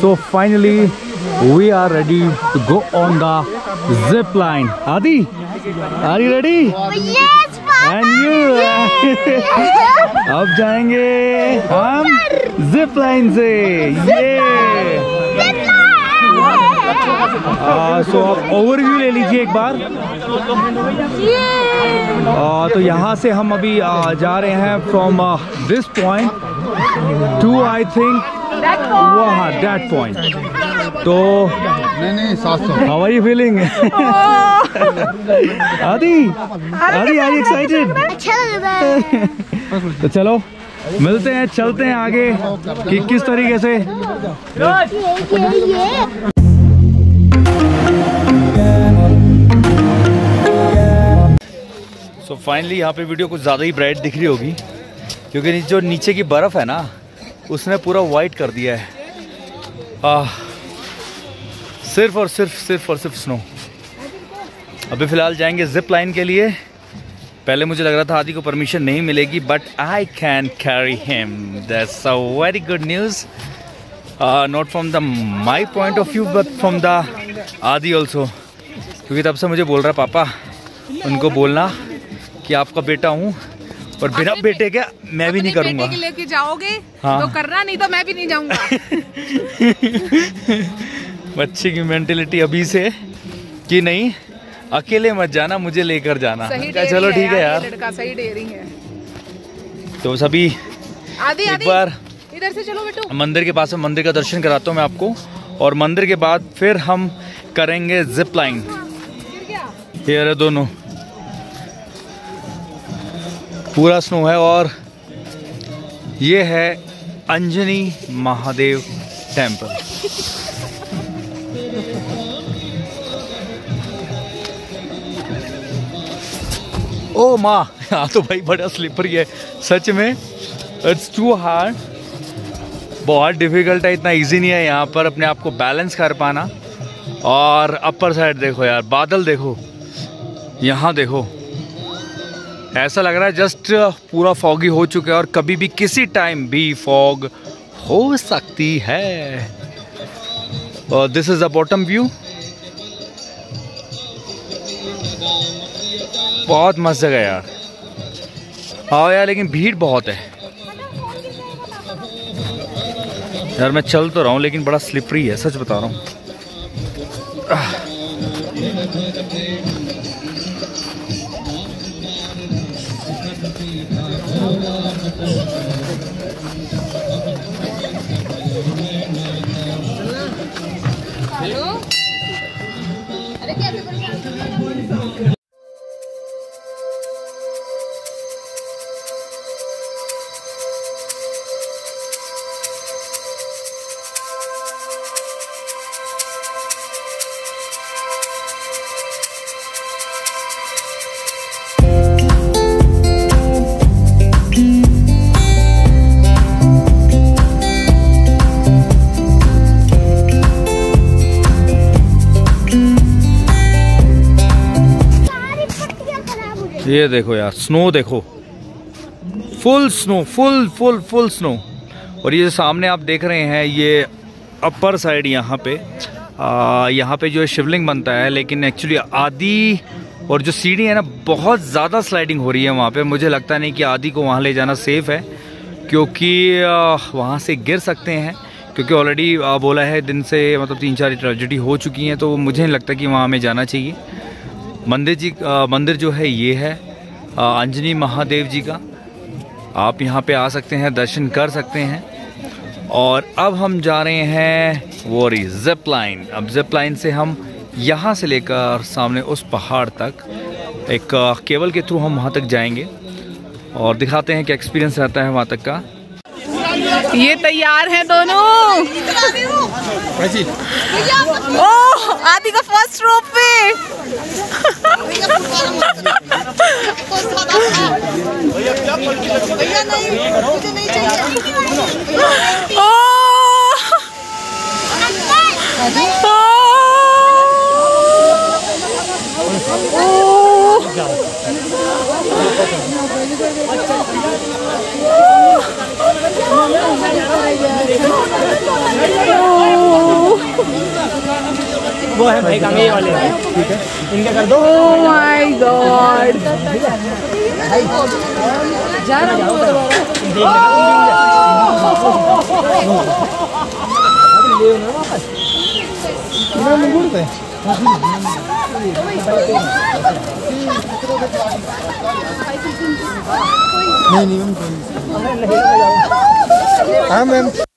So finally we are ready to go on the zip line. Aadi, are you ready? Yes, Papa. And you? अब जाएंगे हम zip line से. Yeah. So आप overview ले लीजिए एक बार. तो यहाँ से हम अभी जा रहे हैं from this point to I think वहाँ डेट पॉइंट. तो नहीं हाउ आर यू फीलिंग आदि? आदि आर यू एक्साइटेड? अच्छा लग रहा है. तो चलो मिलते हैं, चलते हैं आगे कि किस तरीके से. तो फाइनली यहाँ पे वीडियो कुछ ज़्यादा ही ब्राइट दिख रही होगी क्योंकि जो नीचे की बर्फ़ है ना उसने पूरा वाइट कर दिया है. सिर्फ और सिर्फ स्नो. अभी फ़िलहाल जाएंगे जिप लाइन के लिए. पहले मुझे लग रहा था आदि को परमिशन नहीं मिलेगी but I can carry him. That's a very good news. Not from the my point of view but from the आदि ऑल्सो. क्योंकि तब से मुझे बोल रहा पापा उनको बोलना कि आपका बेटा हूँ और बिना बेटे के मैं भी नहीं करूँगा. बेटे के लेके जाओगे हाँ. तो करना, नहीं तो मैं भी नहीं जाऊँगा. बच्चे की मेंटलिटी अभी से कि नहीं अकेले मत जाना, मुझे लेकर जाना. चलो ठीक है यार, लड़का सही डेयरिंग है. तो सभी एक बार इधर से चलो बेटू, मंदिर के पास में मंदिर का दर्शन कराता हूँ मैं आपको और मंदिर के बाद फिर हम करेंगे जिप लाइन. ये रहे दोनों, पूरा स्नो है. और ये है अंजनी महादेव टेम्पल. ओ माँ, यहाँ तो भाई बड़ा स्लिपरी है सच में. इट्स टू हार्ड, बहुत डिफिकल्ट है, इतना इजी नहीं है यहाँ पर अपने आप को बैलेंस कर पाना. और अपर साइड देखो यार, बादल देखो, यहाँ देखो, ऐसा लग रहा है जस्ट पूरा फॉगी हो चुका है और कभी भी किसी टाइम भी फॉग हो सकती है. और this is the bottom view. बहुत मस्त जगह यार. हाँ यार, लेकिन भीड़ बहुत है यार. मैं चल तो रहा हूँ लेकिन बड़ा स्लिपरी है, सच बता रहा हूँ. ये देखो यार, स्नो देखो, फुल स्नो, फुल स्नो. और ये सामने आप देख रहे हैं ये अपर साइड, यहाँ पे जो शिवलिंग बनता है. लेकिन एक्चुअली आदि और जो सीढ़ी है ना, बहुत ज़्यादा स्लाइडिंग हो रही है वहाँ पे. मुझे लगता नहीं कि आदि को वहाँ ले जाना सेफ़ है क्योंकि वहाँ से गिर सकते हैं. क्योंकि ऑलरेडी बोला है दिन से, मतलब 3-4 ट्रेजेडी हो चुकी हैं. तो मुझे नहीं लगता कि वहाँ हमें जाना चाहिए. मंदिर जो है ये है अंजनी महादेव जी का. आप यहाँ पे आ सकते हैं, दर्शन कर सकते हैं. और अब हम जा रहे हैं वोरी जिप लाइन. अब जिप लाइन से हम यहाँ से लेकर सामने उस पहाड़ तक एक केबल के थ्रू हम वहाँ तक जाएंगे और दिखाते हैं कि एक्सपीरियंस रहता है वहाँ तक का. ये तैयार हैं दोनों. ओह, आदि का फर्स्ट रोप पे. वो है भाई का ये वाले ठीक है इनका कर दो। ओह माय गॉड जा रहा हूं। नहीं मैम। हाँ मैम।